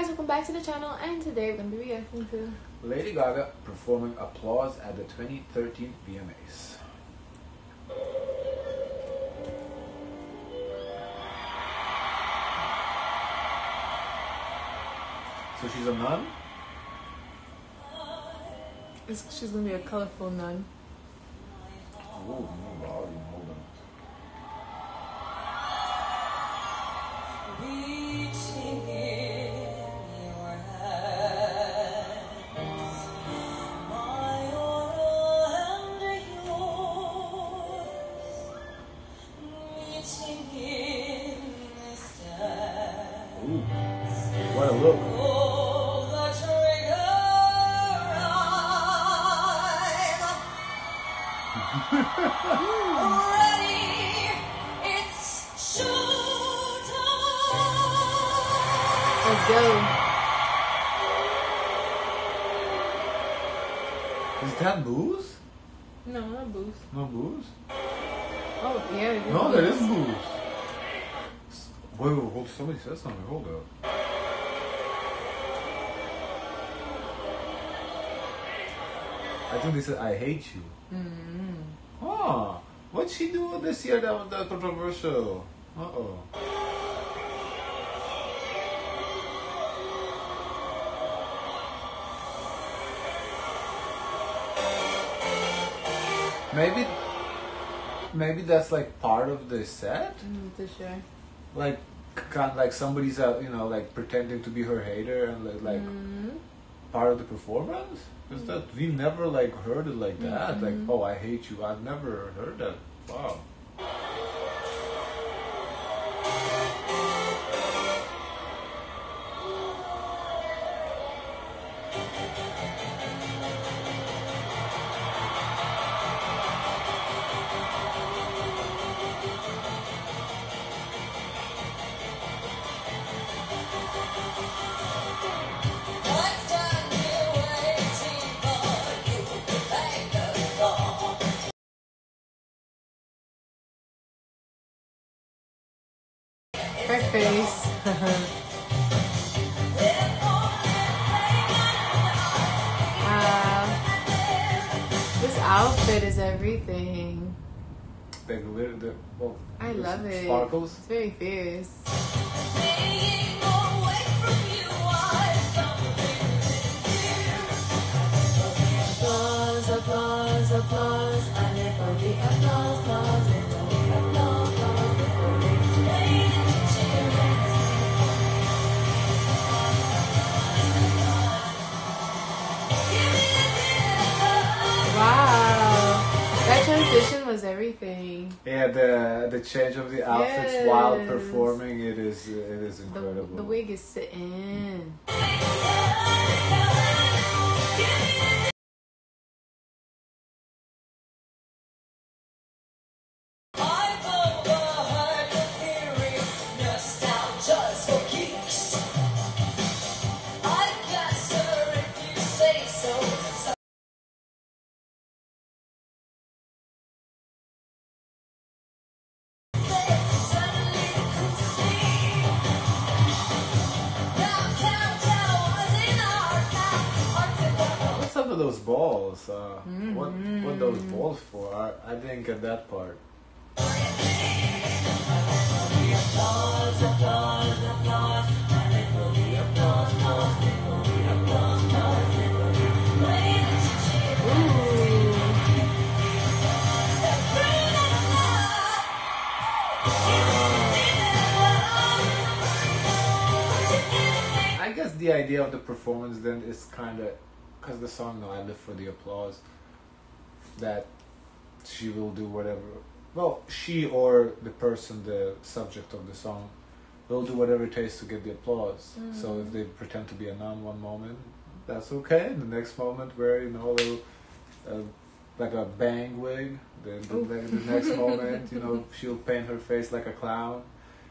guys, welcome back to the channel, and today we're going to be reacting to Lady Gaga performing Applause at the 2013 VMAs. So she's a nun? She's going to be a colorful nun. Oh, no volume, hold on. Ooh, what a look. Already it's showtime. Let's go. Is that booze? No, not booze. No booze? Oh, yeah. No, there is booze. Wait, wait, hold, somebody said something, hold up. I think they said, I hate you. Mm-hmm. Oh, what'd she do this year that was that controversial? Uh-oh. Maybe that's like part of the set? Mm, for sure. Like, kind of like somebody's out, you know, like pretending to be her hater and like part of the performance. Is that we never like heard it like that? Like, oh, I hate you. I've never heard that. Wow. Her face. This outfit is everything. They glitter, well, I love it. Sparkles. It's very fierce. Applause, applause, applause. I live for the applause, applause, applause, applause. Transition was everything. Yeah, the change of the outfits while performing it is incredible. The wig is sitting. Those balls, what those balls for? I didn't get that part. I guess the idea of the performance then is kind of, because the song, no, I live for the applause, that she will do whatever, well, she or the person, the subject of the song, will do whatever it takes to get the applause. So if they pretend to be a nun one moment, that's okay. The next moment where, you know, they'll, like a bang wig, the next moment, you know, she'll paint her face like a clown.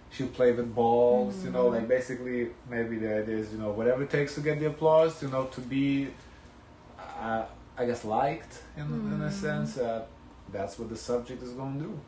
She'll play with balls, you know, like basically maybe the idea is, you know, whatever it takes to get the applause, you know, to be... I guess liked in a sense. That's what the subject is going to do.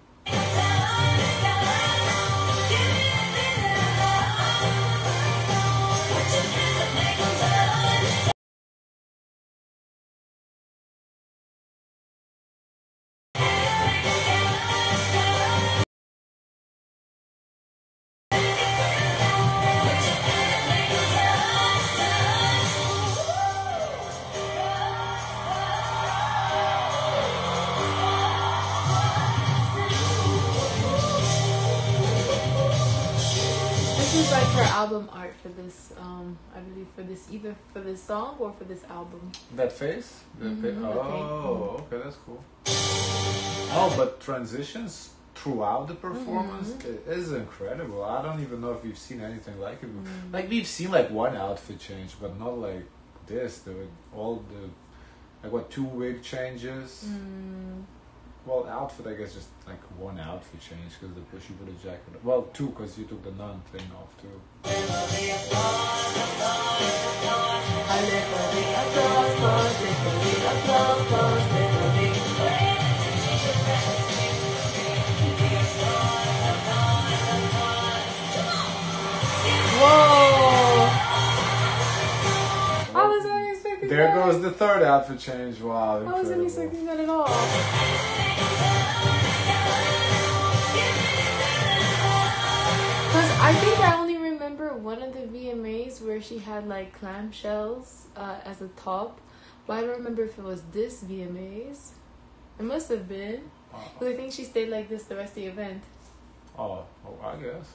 album art for this, I believe for this, either for this song or for this album. That face? Mm-hmm. Oh, okay, that's cool. Oh, but transitions throughout the performance is incredible. I don't even know if we've seen anything like it. Mm-hmm. Like, we've seen like one outfit change, but not like this. There were all the, like what, 2 wig changes? Mm. Well, outfit, I guess, just like one outfit change because the pushy put a jacket. Well, 2 because you took the nun thing off too. Whoa! I wasn't expecting that. There goes the 3rd outfit change. Wow! Incredible. I wasn't expecting that at all. I think I only remember one of the VMAs where she had like clamshells as a top, but I don't remember if it was this VMAs. It must have been, because I think she stayed like this the rest of the event. Oh, oh, I guess.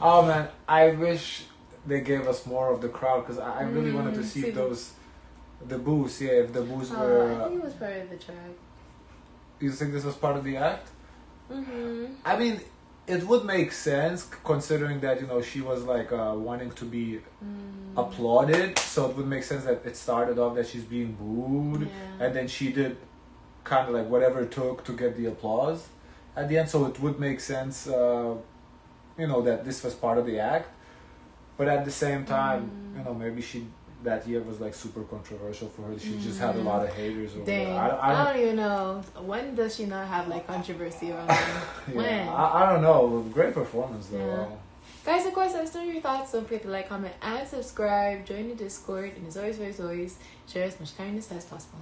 Oh man, I wish they gave us more of the crowd because I really wanted to see those, the boos, yeah, if the boos were... I think it was part of the track. You think this was part of the act? Mm-hmm. I mean, it would make sense considering that, you know, she was like wanting to be applauded, so it would make sense that it started off that she's being booed, and then she did kind of like whatever it took to get the applause at the end, so it would make sense... you know, that this was part of the act, but at the same time, you know, maybe she that year was like super controversial for her. She just had a lot of haters. Over Dang, I don't even know. When does she not have like controversy around her? When? I don't know. Great performance though. Yeah. Guys, of course, let us know your thoughts. Don't forget to like, comment, and subscribe. Join the Discord, and as always, share as much kindness as possible.